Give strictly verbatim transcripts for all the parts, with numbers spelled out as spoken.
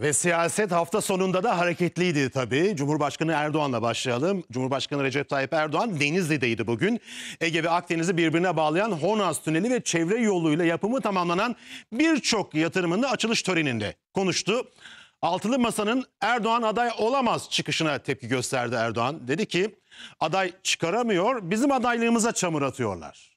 Ve siyaset hafta sonunda da hareketliydi tabii. Cumhurbaşkanı Erdoğan'la başlayalım. Cumhurbaşkanı Recep Tayyip Erdoğan Denizli'deydi bugün. Ege ve Akdeniz'i birbirine bağlayan Honaz Tüneli ve çevre yoluyla yapımı tamamlanan birçok yatırımın da açılış töreninde konuştu. Altılı Masa'nın Erdoğan aday olamaz çıkışına tepki gösterdi Erdoğan. Dedi ki aday çıkaramıyor, bizim adaylığımıza çamur atıyorlar.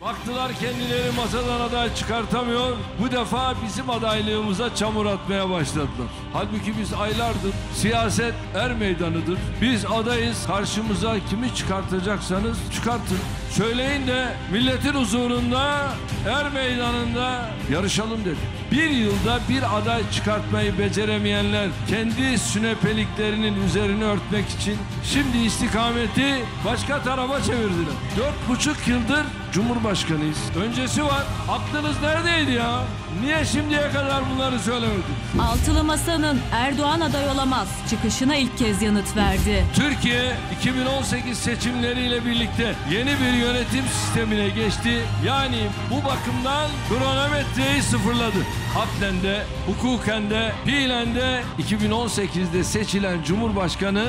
Baktılar kendileri masadan aday çıkartamıyor. Bu defa bizim adaylığımıza çamur atmaya başladılar. Halbuki biz aylardır siyaset er meydanıdır. Biz adayız. Karşımıza kimi çıkartacaksanız çıkartın. Söyleyin de milletin huzurunda er meydanında yarışalım dedi. Bir yılda bir aday çıkartmayı beceremeyenler kendi sünepeliklerinin üzerine örtmek için şimdi istikameti başka tarafa çevirdiler. Dört buçuk yıldır Cumhurbaşkanıyız. Öncesi var. Aklınız neredeydi ya? Niye şimdiye kadar bunları söylemediniz? Altılı Masa'nın Erdoğan aday olamaz çıkışına ilk kez yanıt verdi. Türkiye iki bin on sekiz seçimleriyle birlikte yeni bir yönetim sistemine geçti. Yani bu bakımdan kronometreyi sıfırladı. Haklen de, hukuken de, fiilen de iki bin on sekizde seçilen Cumhurbaşkanı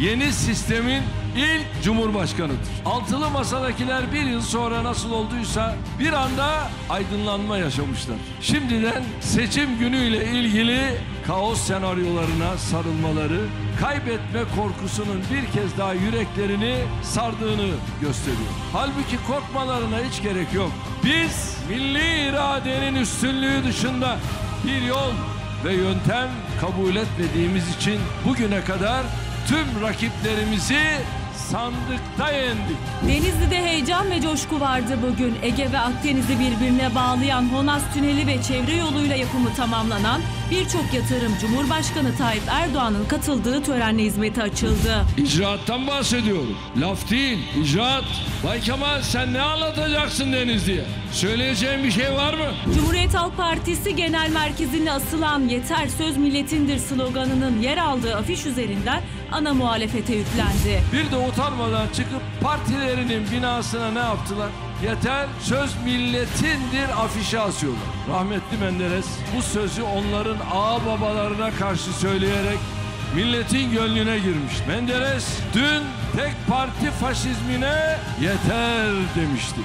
yeni sistemin ilk Cumhurbaşkanıdır. Altılı Masa'dakiler bir yıl sonra nasıl olduysa bir anda aydınlanma yaşamışlar. Şimdiden seçim günüyle ilgili kaos senaryolarına sarılmaları, kaybetme korkusunun bir kez daha yüreklerini sardığını gösteriyor. Halbuki korkmalarına hiç gerek yok. Biz milli iradenin üstünlüğü dışında bir yol ve yöntem kabul etmediğimiz için bugüne kadar tüm rakiplerimizi sandıkta yendik. Denizli'de heyecan ve coşku vardı bugün. Ege ve Akdeniz'i birbirine bağlayan Honaz Tüneli ve çevre yoluyla yapımı tamamlanan birçok yatırım Cumhurbaşkanı Tayyip Erdoğan'ın katıldığı törenle hizmete açıldı. İcraattan bahsediyorum. Laf değil, icraat. Bay Kemal sen ne anlatacaksın Denizli'ye? Söyleyeceğim bir şey var mı? Cumhuriyet Halk Partisi Genel Merkezi'ne asılan "Yeter söz milletindir" sloganının yer aldığı afiş üzerinden ana muhalefete yüklendi. Bir de utanmadan çıkıp partilerinin binasına ne yaptılar? "Yeter söz milletindir" afişi asıyorlar. Rahmetli Menderes bu sözü onların ağababalarına karşı söyleyerek milletin gönlüne girmiş. Menderes dün tek parti faşizmine yeter demişti.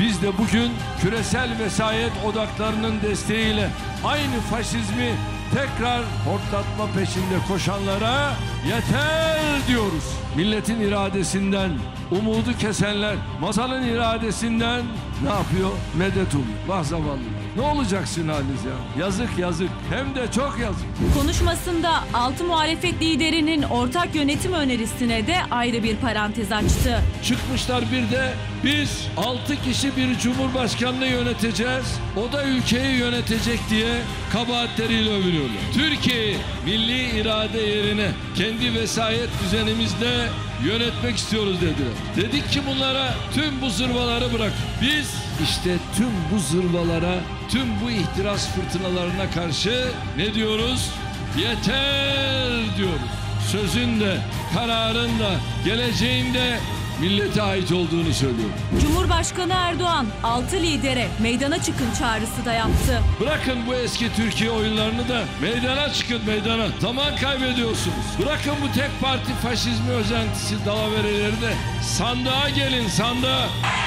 Biz de bugün küresel vesayet odaklarının desteğiyle aynı faşizmi tekrar hortlatma peşinde koşanlara yeter diyoruz. Milletin iradesinden umudu kesenler masanın iradesinden ne yapıyor? Medet umuyor. Vah zavallı. Ne olacaksın haliniz ya? Yazık yazık. Hem de çok yazık. Konuşmasında altı muhalefet liderinin ortak yönetim önerisine de ayrı bir parantez açtı. Çıkmışlar bir de biz altı kişi bir cumhurbaşkanlığı yöneteceğiz. O da ülkeyi yönetecek diye kabahatleriyle övünüyorlar. Türkiye'yi milli irade yerine kendi vesayet düzenimizde yönetmek istiyoruz dediler. Dedik ki bunlara tüm bu zırvaları bırak. Biz işte tüm bu zırvalara, tüm bu ihtiras fırtınalarına karşı ne diyoruz? Yeter diyoruz. Sözün de, kararın da, geleceğin de millete ait olduğunu söylüyor. Cumhurbaşkanı Erdoğan altı lidere meydana çıkın çağrısı da yaptı. Bırakın bu eski Türkiye oyunlarını da meydana çıkın meydana. Zaman kaybediyorsunuz. Bırakın bu tek parti faşizmi özentisi dalavereleri de sandığa gelin sandığa.